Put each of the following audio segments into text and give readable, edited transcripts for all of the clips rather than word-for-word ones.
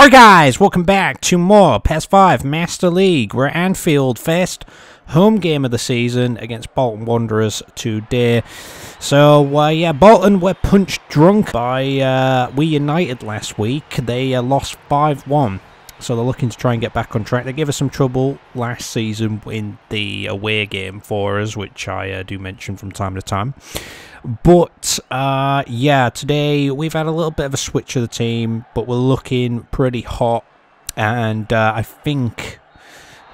Alright guys, welcome back to more PES 5 Master League. We're at Anfield, first home game of the season against Bolton Wanderers today. So yeah, Bolton were punched drunk by We United last week. They lost 5-1, so they're looking to try and get back on track. They gave us some trouble last season in the away game for us, which I do mention from time to time. But yeah, today we've had a little bit of a switch of the team, but we're looking pretty hot, and I think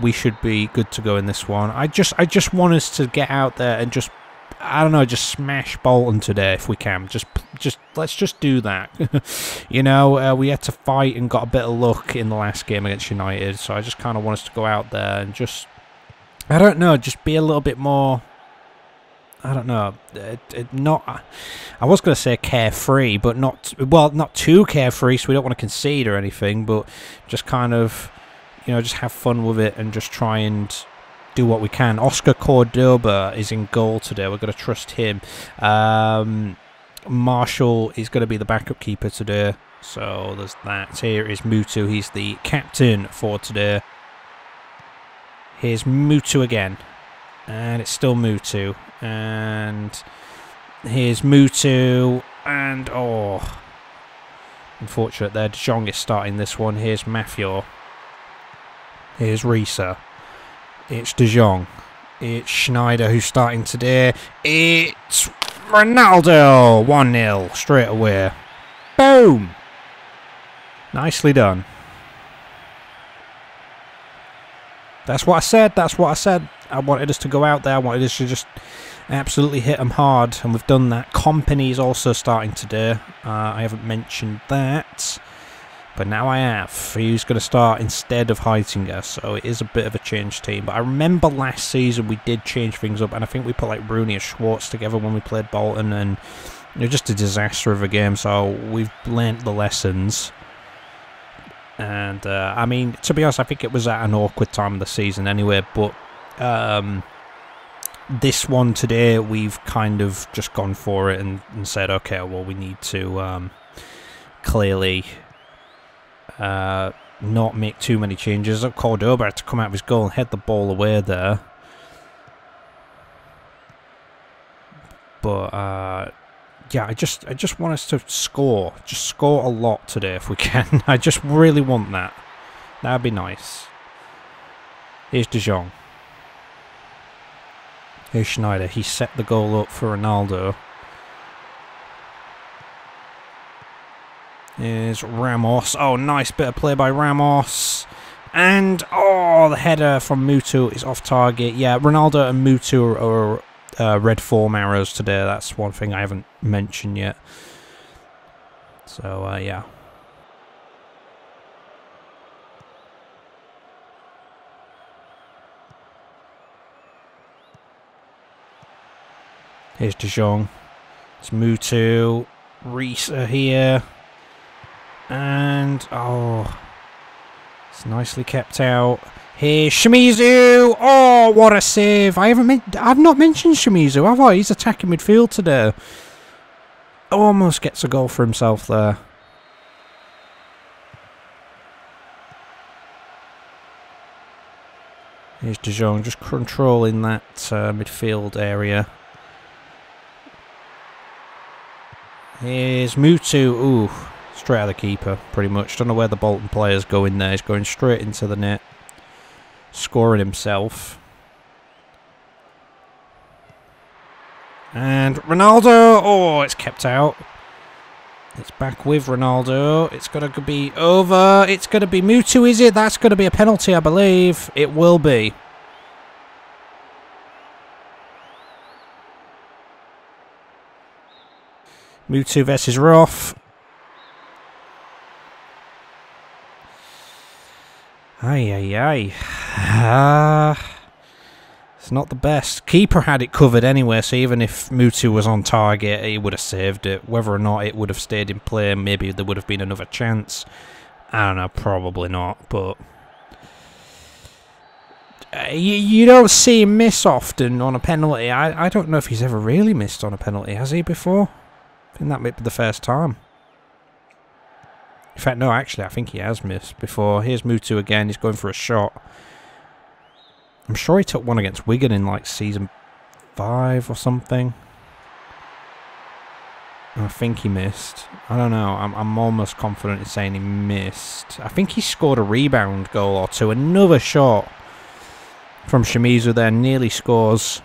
we should be good to go in this one. I just want us to get out there and just, I don't know, just smash Bolton today if we can. Just let's just do that. You know, we had to fight and got a bit of luck in the last game against United, so I just kind of want us to go out there and just, I don't know, just be a little bit more. I don't know, not, I was going to say carefree, but not, well, not too carefree, so we don't want to concede or anything, but just kind of, you know, just have fun with it and just try and do what we can. Oscar Cordoba is in goal today. We're going to trust him. Marshall is going to be the backup keeper today, so there's that. Here is Mutu. He's the captain for today. Here's Mutu again. And it's still Mutu. And here's Mutu. And oh, unfortunate there. Dijon is starting this one. Here's Maffio. Here's Reisa. It's Dijon. It's Schneider who's starting today. It's Ronaldo. 1-0 straight away. Boom. Nicely done. That's what I said. That's what I said. I wanted us to go out there. I wanted us to just absolutely hit them hard, and we've done that. Kompany is also starting today. I haven't mentioned that, but now I have. He's going to start instead of Heitinger, so it is a bit of a change team. But I remember last season we did change things up, and I think we put like Rooney and Schwartz together when we played Bolton, and it was just a disaster of a game. So we've learnt the lessons. And I mean, to be honest, I think it was at an awkward time of the season anyway, but this one today we've kind of just gone for it and said, okay, well, we need to clearly not make too many changes. Cordoba had to come out of his goal and head the ball away there, but yeah, I just want us to score. Just score a lot today if we can. I just really want that. That'd be nice. Here's Dijon. Here's Schneider. He set the goal up for Ronaldo. Here's Ramos. Oh, nice bit of play by Ramos. And, oh, the header from Mutu is off target. Yeah, Ronaldo and Mutu are red form arrows today. That's one thing I haven't mentioned yet. So yeah, here's Dijon. It's Mutu, Reisa here, and oh, it's nicely kept out. Here's Shimizu! Oh, what a save! I've not mentioned Shimizu, have I? He's attacking midfield today. Almost gets a goal for himself there. Here's Dijon, just controlling that midfield area. Here's Mutu. Ooh, straight out of the keeper, pretty much. Don't know where the Bolton player's going there. He's going straight into the net. Scoring himself. And Ronaldo! Oh, it's kept out. It's back with Ronaldo. It's going to be over. It's going to be Mutu, is it? That's going to be a penalty, I believe. It will be. Mutu versus Roth. Aye, aye, aye. It's not the best. Keeper had it covered anyway, so even if Mutu was on target, he would have saved it. Whether or not it would have stayed in play, maybe there would have been another chance. I don't know, probably not, but you don't see him miss often on a penalty. I don't know if he's ever really missed on a penalty, has he, before? I think that might be the first time. In fact, no, actually, I think he has missed before. Here's Mutu again. He's going for a shot. I'm sure he took one against Wigan in, like, season 5 or something. I think he missed. I don't know. I'm almost confident in saying he missed. I think he scored a rebound goal or two. Another shot from Shimizu there. Nearly scores.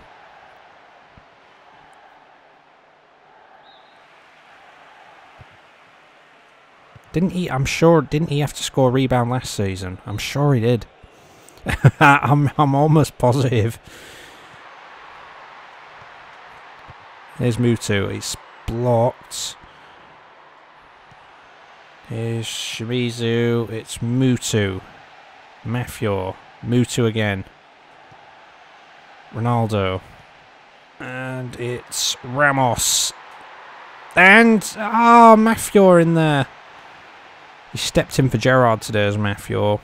Didn't he? I'm sure. Didn't he have to score a rebound last season? I'm sure he did. I'm almost positive. Here's Mutu. He's blocked. Here's Shimizu. It's Mutu. Maffio. Mutu again. Ronaldo. And it's Ramos. And ah, Maffio in there. He stepped in for Gerrard today as Maffio.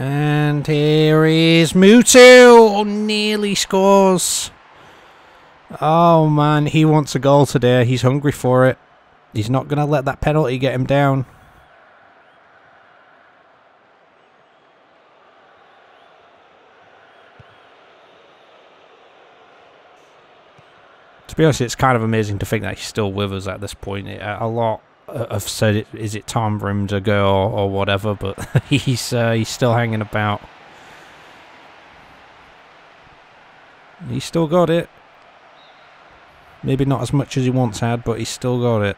And here is Mutu! Oh, nearly scores! Oh man, he wants a goal today. He's hungry for it. He's not going to let that penalty get him down. To be honest, it's kind of amazing to think that he's still with us at this point. A lot have said, is it time for him to go or whatever, but he's still hanging about. He's still got it. Maybe not as much as he once had, but he's still got it.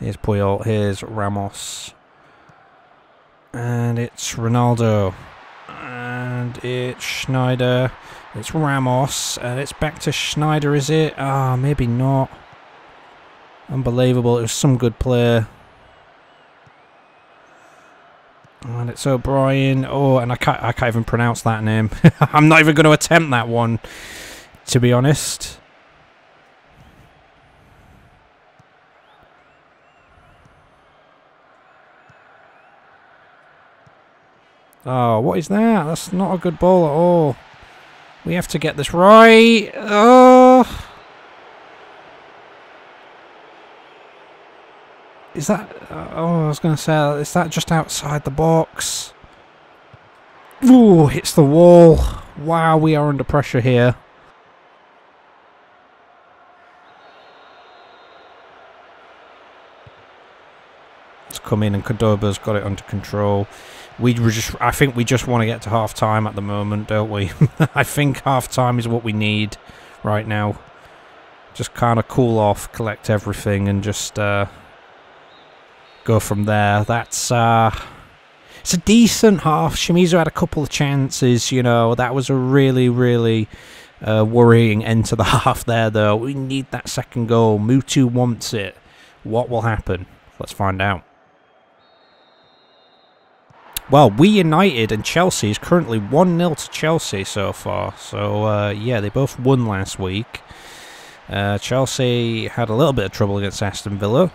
Here's Puyol, here's Ramos. And it's Ronaldo. And it's Schneider, it's Ramos, and it's back to Schneider, is it? Ah, maybe not. Unbelievable, it was some good player. And it's O'Brien. Oh, and I can't even pronounce that name. I'm not even going to attempt that one, to be honest. Oh, what is that? That's not a good ball at all. We have to get this right. Oh. Is that... Oh, I was going to say, is that just outside the box? Ooh, hits the wall. Wow, we are under pressure here. It's come in and Cordoba's got it under control. I think we just want to get to half time at the moment, don't we? I think half time is what we need right now. Just kind of cool off, collect everything, and just go from there. That's it's a decent half. Shimizu had a couple of chances, you know. That was a really, really worrying end to the half there, though. We need that second goal. Mutu wants it. What will happen? Let's find out. Well, We United and Chelsea is currently 1-0 to Chelsea so far. So, yeah, they both won last week. Chelsea had a little bit of trouble against Aston Villa.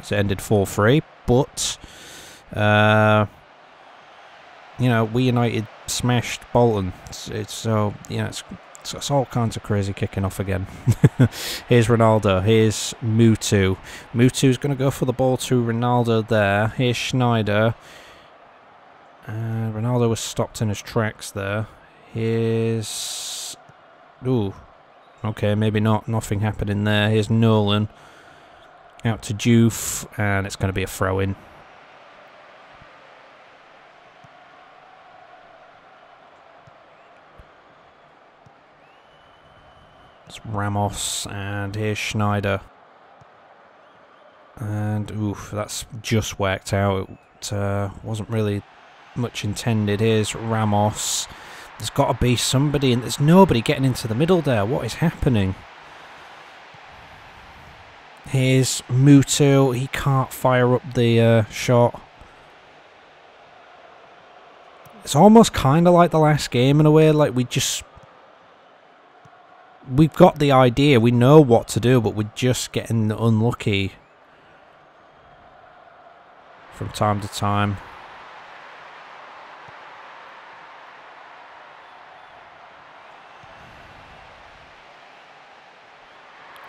It ended 4-3. But, you know, We United smashed Bolton. It's so, you know, it's all kinds of crazy kicking off again. Here's Ronaldo. Here's Mutu. Mutu's going to go for the ball to Ronaldo there. Here's Schneider. Ronaldo was stopped in his tracks there. Here's... Ooh. Okay, maybe not. Nothing happening there. Here's Nolan. Out to Juve. And it's going to be a throw-in. It's Ramos. And here's Schneider. And, oof, that's just worked out. It wasn't really... much intended. Here's Ramos. There's got to be somebody, and there's nobody getting into the middle there. What is happening? Here's Mutu. He can't fire up the shot. It's almost kind of like the last game in a way. Like we've got the idea. We know what to do, but we're just getting unlucky. from time to time.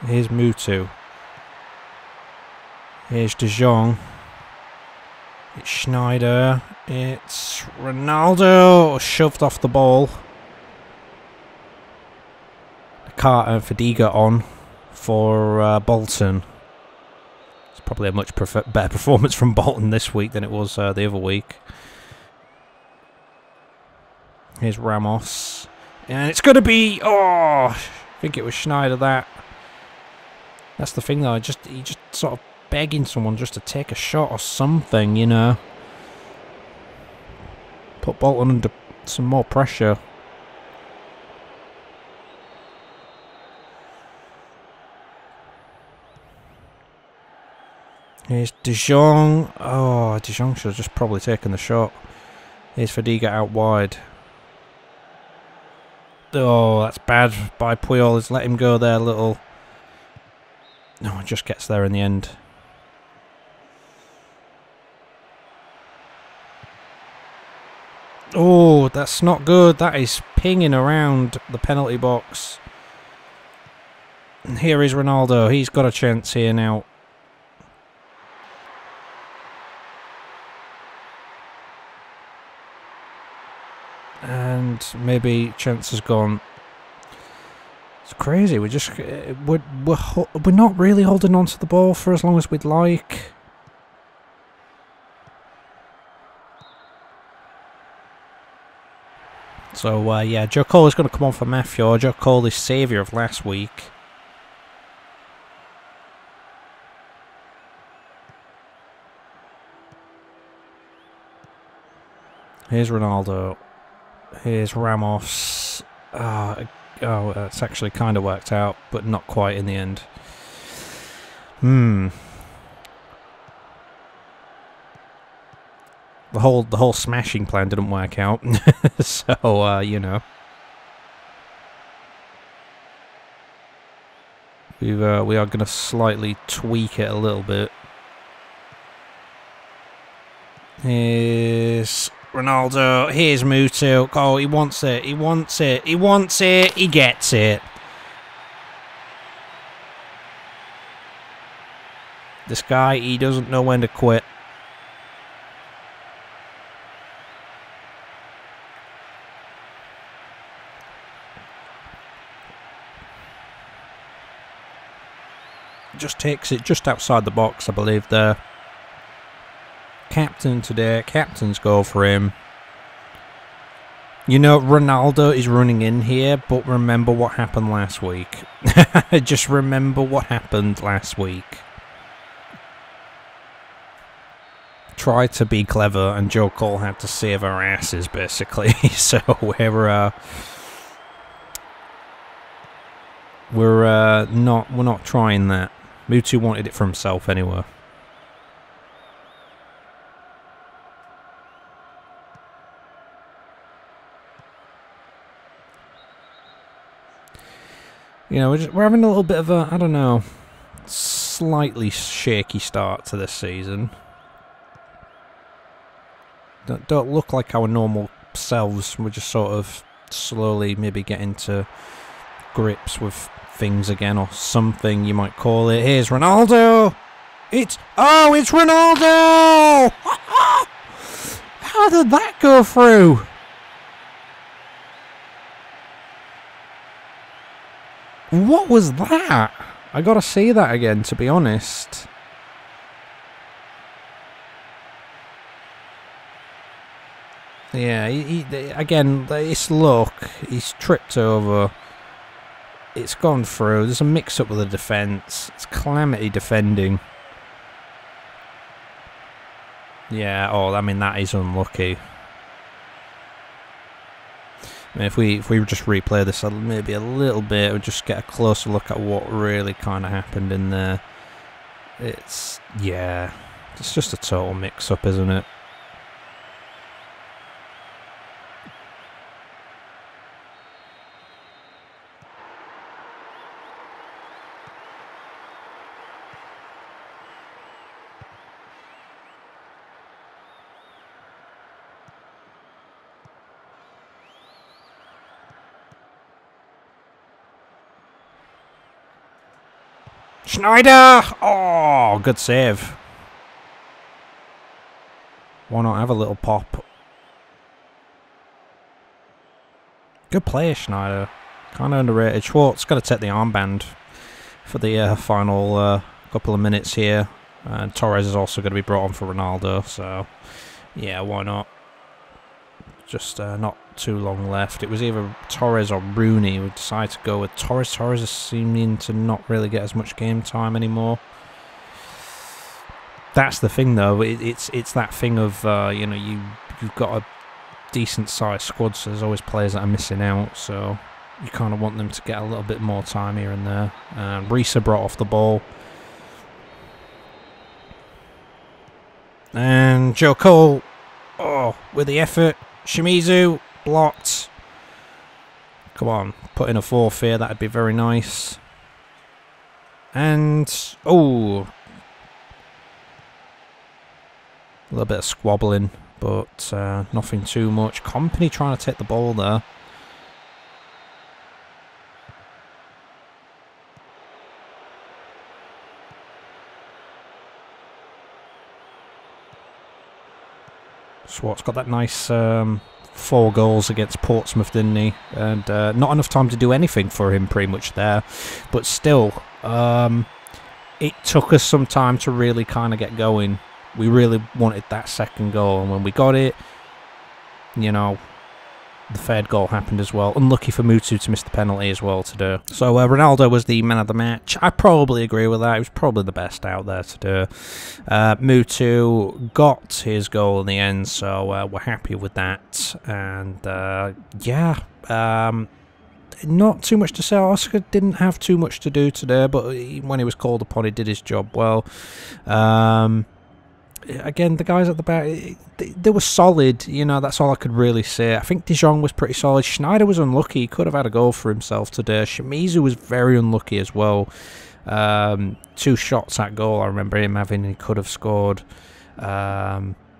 Here's Mutu. Here's Dijon. It's Schneider. It's Ronaldo. Shoved off the ball. Carter and Fadiga on for Bolton. It's probably a much better performance from Bolton this week than it was the other week. Here's Ramos. And it's going to be... Oh! I think it was Schneider that. That's the thing though. He just sort of begging someone just to take a shot or something, you know. Put Bolton under some more pressure. Here's Dijon. Oh, Dijon should have just probably taken the shot. Here's Fadiga out wide. Oh, that's bad by Puyol. He's let him go there a little. No, it just gets there in the end. Oh, that's not good. That is pinging around the penalty box. And here is Ronaldo. He's got a chance here now. And maybe chance has gone. It's crazy. We're not really holding on to the ball for as long as we'd like. So yeah, Joe Cole is going to come on for Maffio. Joe Cole is saviour of last week. Here's Ronaldo. Here's Ramos. Oh, it's actually kind of worked out, but not quite in the end. The whole smashing plan didn't work out, so you know, we are going to slightly tweak it a little bit. Here's Ronaldo, here's Mutu. Oh, he wants it, he wants it, he wants it, he gets it. This guy, he doesn't know when to quit. Just takes it just outside the box, I believe, there. Captain today, captain's goal for him. You know, Ronaldo is running in here, but remember what happened last week. Just remember what happened last week. Try to be clever, and Joe Cole had to save our asses, basically. So we're not trying that. Mutu wanted it for himself anyway. You know, we're having a little bit of a, I don't know, slightly shaky start to this season. Don't look like our normal selves. We're just sort of slowly maybe getting to grips with things again, or something you might call it. Here's Ronaldo! It's Ronaldo! How did that go through? What was that? I gotta see that again, to be honest. Yeah, again, it's luck. He's tripped over. It's gone through. There's a mix-up with the defence. It's calamity defending. Yeah, oh, I mean, that is unlucky. If we just replay this maybe a little bit, we'll just get a closer look at what really kind of happened in there. It's just a total mix-up, isn't it? Schneider! Oh, good save. Why not have a little pop? Good play, Schneider. Kind of underrated. Schwartz got to take the armband for the final couple of minutes here. And Torres is also going to be brought on for Ronaldo, so yeah, why not? Just not too long left. It was either Torres or Rooney. We decided to go with Torres. Torres is seeming to not really get as much game time anymore. That's the thing, though. It's that thing of you know, you've got a decent sized squad, so there's always players that are missing out. So you kind of want them to get a little bit more time here and there. Reisa brought off the ball. And Joe Cole, oh, with the effort, Shimizu, blocked. Come on, put in a fourth here, that'd be very nice. And, oh, a little bit of squabbling, but nothing too much. Kompany trying to take the ball there. Schwartz got that nice 4 goals against Portsmouth, didn't he? And not enough time to do anything for him pretty much there. But still, it took us some time to really kind of get going. We really wanted that second goal, and when we got it, you know, the third goal happened as well. Unlucky for Mutu to miss the penalty as well today. So Ronaldo was the man of the match. I probably agree with that. He was probably the best out there today. Mutu got his goal in the end, so we're happy with that. And yeah, not too much to say. Oscar didn't have too much to do today, but when he was called upon, he did his job well. Again, the guys at the back, they were solid, you know, that's all I could really say. I think Dijon was pretty solid. Schneider was unlucky, he could have had a goal for himself today. Shimizu was very unlucky as well. 2 shots at goal, I remember him having, he could have scored. But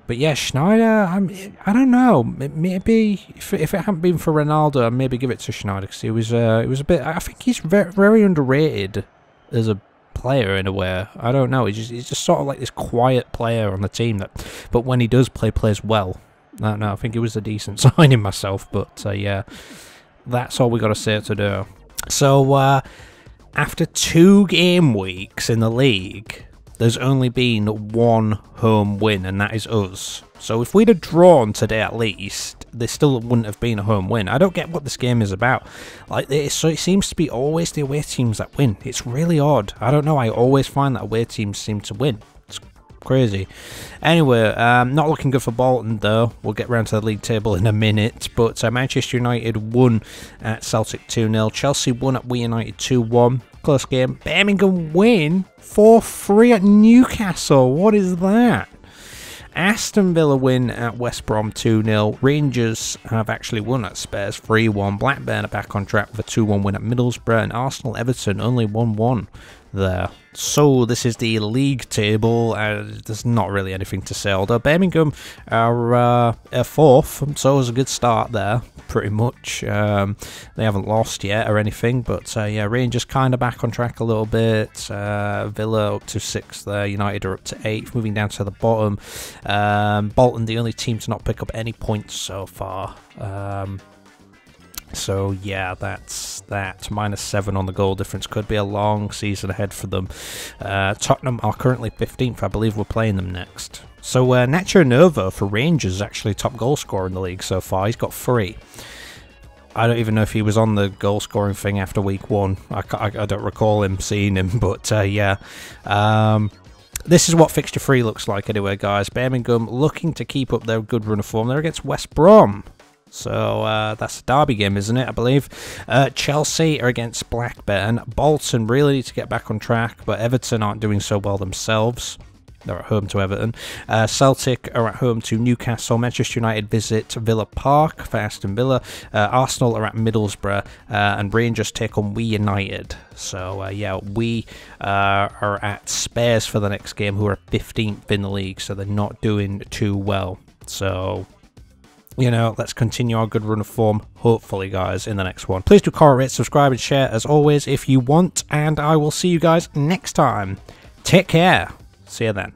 yeah, Schneider, I don't know, maybe if it hadn't been for Ronaldo, I'd maybe give it to Schneider, because he was a bit, I think he's very, very underrated as a player in a way. I don't know, he's just sort of like this quiet player on the team that, but when he does play, plays well. I don't know, I think it was a decent signing myself, but yeah, that's all we got to say to do. So after 2 game weeks in the league, there's only been 1 home win, and that is us. So if we'd have drawn today at least, there still wouldn't have been a home win. I don't get what this game is about. Like, so it seems to be always the away teams that win. It's really odd. I don't know, I always find that away teams seem to win. It's crazy. Anyway, not looking good for Bolton though. We'll get round to the league table in a minute. But Manchester United won at Celtic 2-0. Chelsea won at We United 2-1. Close game. Birmingham win 4-3 at Newcastle. What is that? Aston Villa win at West Brom 2-0. Rangers have actually won at Spurs 3-1. Blackburn are back on track with a 2-1 win at Middlesbrough. And Arsenal Everton only 1-1 there. So this is the league table. There's not really anything to say. Although Birmingham are 4th. So it was a good start there, pretty much. They haven't lost yet or anything. But yeah, Rangers kind of back on track a little bit. Villa up to 6th there. United are up to 8th. Moving down to the bottom. Bolton, the only team to not pick up any points so far. So yeah, that's that. -7 on the goal difference. Could be a long season ahead for them. Tottenham are currently 15th. I believe we're playing them next. So Nacho Nova for Rangers is actually top goal scorer in the league so far. He's got 3. I don't even know if he was on the goal scoring thing after week 1. I don't recall him seeing him, but yeah. This is what fixture 3 looks like anyway, guys. Birmingham looking to keep up their good run of form. They're against West Brom. So that's a derby game, isn't it, I believe. Chelsea are against Blackburn. Bolton really need to get back on track, but Everton aren't doing so well themselves. They're at home to Everton. Celtic are at home to Newcastle. Manchester United visit Villa Park for Aston Villa. Arsenal are at Middlesbrough, and Rangers take on We United. So yeah, we are at Spurs for the next game, who are 15th in the league, so they're not doing too well. So you know, let's continue our good run of form, hopefully, guys, in the next one. Please do comment, rate, subscribe, and share, as always, if you want. And I will see you guys next time. Take care. See you then.